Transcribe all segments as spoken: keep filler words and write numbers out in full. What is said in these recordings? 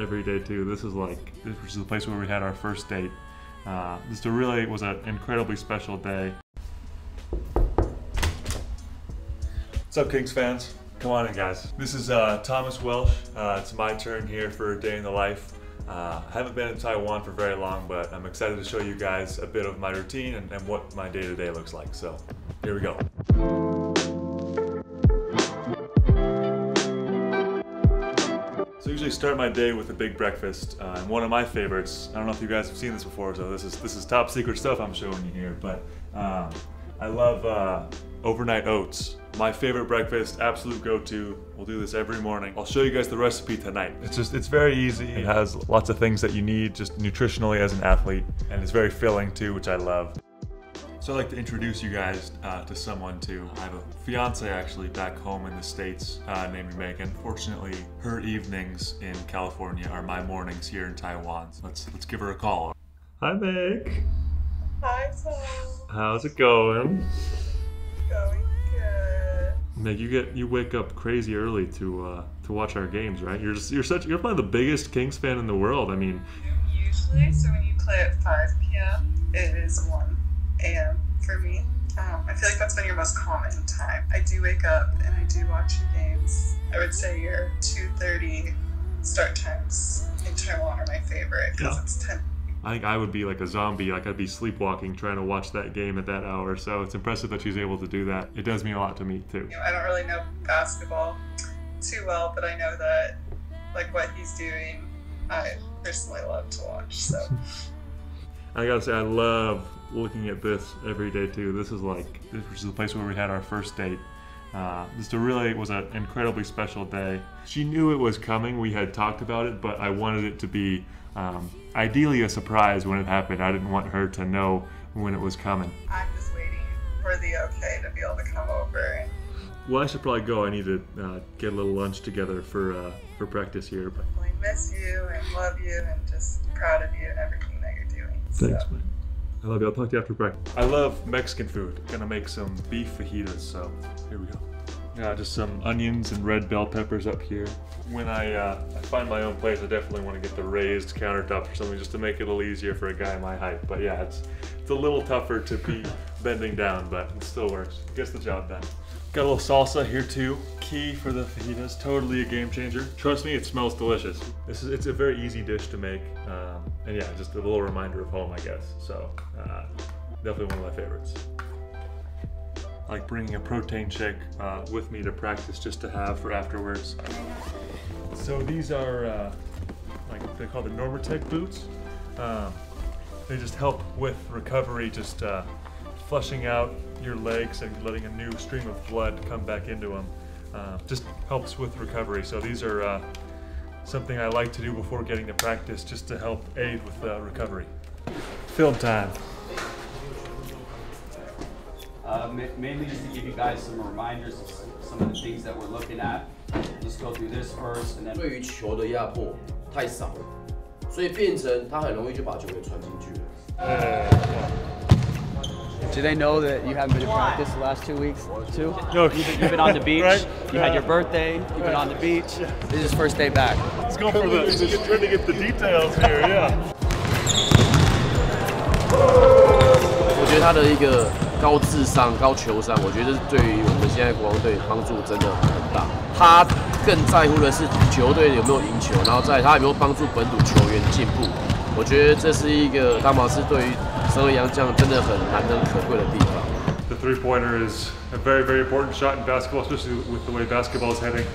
every day too. This is like, this is the place where we had our first date. Uh, this really was an incredibly special day. What's up, Kings fans? Come on in, guys. This is uh, Thomas Welsh. Uh, it's my turn here for a day in the life. Uh, I haven't been in Taiwan for very long, but I'm excited to show you guys a bit of my routine and, and what my day-to-day looks like. So here we go. So I usually start my day with a big breakfast, uh, and one of my favorites, I don't know if you guys have seen this before, so this is this is top secret stuff I'm showing you here, but um, I love uh, overnight oats. My favorite breakfast, absolute go-to. We'll do this every morning. I'll show you guys the recipe tonight. It's just, it's very easy. It has lots of things that you need just nutritionally as an athlete, and it's very filling too, which I love. So I'd like to introduce you guys uh, to someone too. I have a fiance actually back home in the States uh, named Megan. Fortunately, her evenings in California are my mornings here in Taiwan. So let's, let's give her a call. Hi, Meg. Hi, Tom. How's it going? Going. Meg, you get you wake up crazy early to uh, to watch our games, right? You're just you're such you're probably the biggest Kings fan in the world. I mean, usually, so when you play at five P M, it is one A M for me. Um, I feel like that's been your most common time. I do wake up and I do watch your games. I would say your two thirty start times in Taiwan are my favorite because yeah. It's ten. I think I would be like a zombie, like I'd be sleepwalking trying to watch that game at that hour. So it's impressive that she's able to do that. It does mean a lot to me too. I don't really know basketball too well, but I know that like what he's doing, I personally love to watch. So I gotta say, I love looking at this every day too. This is like, this is the place where we had our first date. Uh, this really was an incredibly special day. She knew it was coming. We had talked about it, but I wanted it to be um, ideally a surprise when it happened. I didn't want her to know when it was coming. I'm just waiting for the okay to be able to come over. Well, I should probably go. I need to uh, get a little lunch together for uh, for practice here. But I miss you and love you and just proud of you and everything that you're doing. Thanks, so. Man. I love you. I'll talk to you after breakfast. I love Mexican food. Gonna make some beef fajitas, so here we go. Yeah, just some onions and red bell peppers up here. When I, uh, I find my own place, I definitely want to get the raised countertops or something just to make it a little easier for a guy my height. But yeah, it's, it's a little tougher to be bending down, but it still works. Gets the job done. Got a little salsa here too. Key for the fajitas. Totally a game changer. Trust me, it smells delicious. This is, it's a very easy dish to make. Um, and yeah, just a little reminder of home, I guess. So uh, definitely one of my favorites. I like bringing a protein shake uh, with me to practice just to have for afterwards. So these are uh, like they call the Normatec boots. Um, they just help with recovery, just uh, flushing out your legs and letting a new stream of blood come back into them. Uh, just helps with recovery. So these are uh, something I like to do before getting to practice just to help aid with uh, recovery. Film time. Uh, mainly just to give you guys some reminders of some of the things that we're looking at. Let's go through this first and then... 对于球的压迫太少了，所以变成他很容易就把球给传进去了。Do they know that you haven't been to practice the last two weeks too? No. You've been on the beach, right? You had your birthday, you've been on the beach. This is his first day back. Let's go for this. Just trying to get the details here, yeah. 我觉得他的一个高智商、高球商，我觉得对于我们现在国王队帮助真的很大。他更在乎的是球队有没有赢球，然后在他有没有帮助本土球员进步。我觉得这是一个大马士对于身为洋将真的很难能可贵的地方。The three-pointer is a very, very important shot in basketball, especially with the way basketball is heading.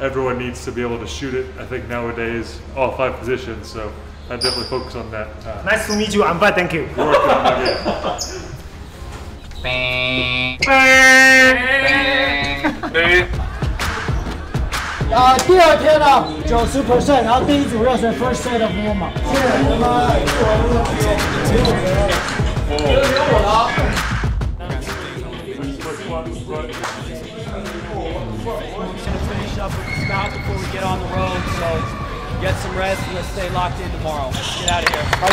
Everyone needs to be able to shoot it. I think nowadays all five positions, so. I definitely focus on that. Uh, nice to meet you. I'm bad, thank you. We're working on that. Bang! Bang! Bang! Uh, 第二天呢， ninety percent， 然后第一组热身 first set of warm up。谢谢你们。哦。你们给我了。Oh. Get some rest and let's stay locked in tomorrow. Let's get out of here. How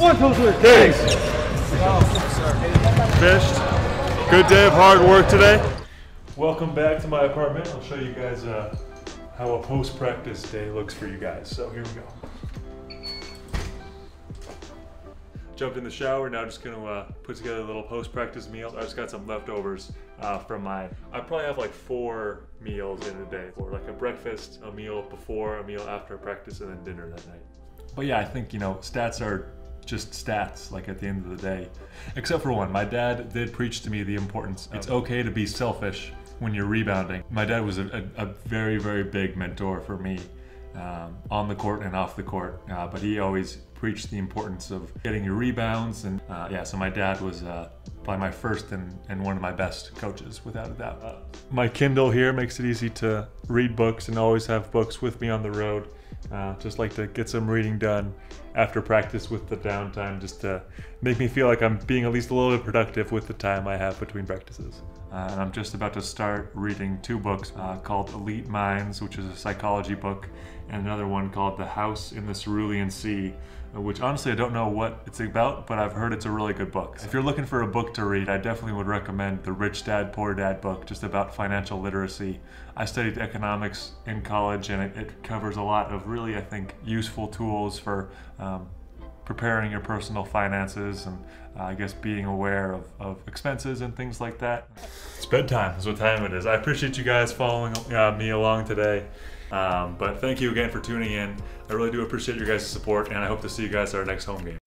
y'all? One, two, three. Thanks. Fished. Good day of hard work today. Welcome back to my apartment. I'll show you guys uh, how a post-practice day looks for you guys. So here we go. Jumped in the shower, now just gonna uh, put together a little post-practice meal. I just got some leftovers uh, from my, I probably have like four meals in a day, or like a breakfast, a meal before, a meal after practice, and then dinner that night. But yeah, I think, you know, stats are just stats, like at the end of the day. Except for one, my dad did preach to me the importance. It's okay to be selfish when you're rebounding. My dad was a, a, a very, very big mentor for me um, on the court and off the court, uh, but he always preached the importance of getting your rebounds. And uh, yeah, so my dad was uh, probably my first and, and one of my best coaches, without a doubt. Uh, my Kindle here makes it easy to read books and always have books with me on the road. Uh, just like to get some reading done after practice with the downtime, just to make me feel like I'm being at least a little bit productive with the time I have between practices. Uh, and I'm just about to start reading two books uh, called Elite Minds, which is a psychology book, and another one called The House in the Cerulean Sea, which honestly I don't know what it's about, but I've heard it's a really good book. So if you're looking for a book to read, I definitely would recommend the Rich Dad Poor Dad book, just about financial literacy. I studied economics in college, and it, it covers a lot of really, I think, useful tools for um, preparing your personal finances and uh, I guess being aware of, of expenses and things like that. It's bedtime, that's what time it is. I appreciate you guys following uh, me along today. Um, but thank you again for tuning in. I really do appreciate your guys' support, and I hope to see you guys at our next home game.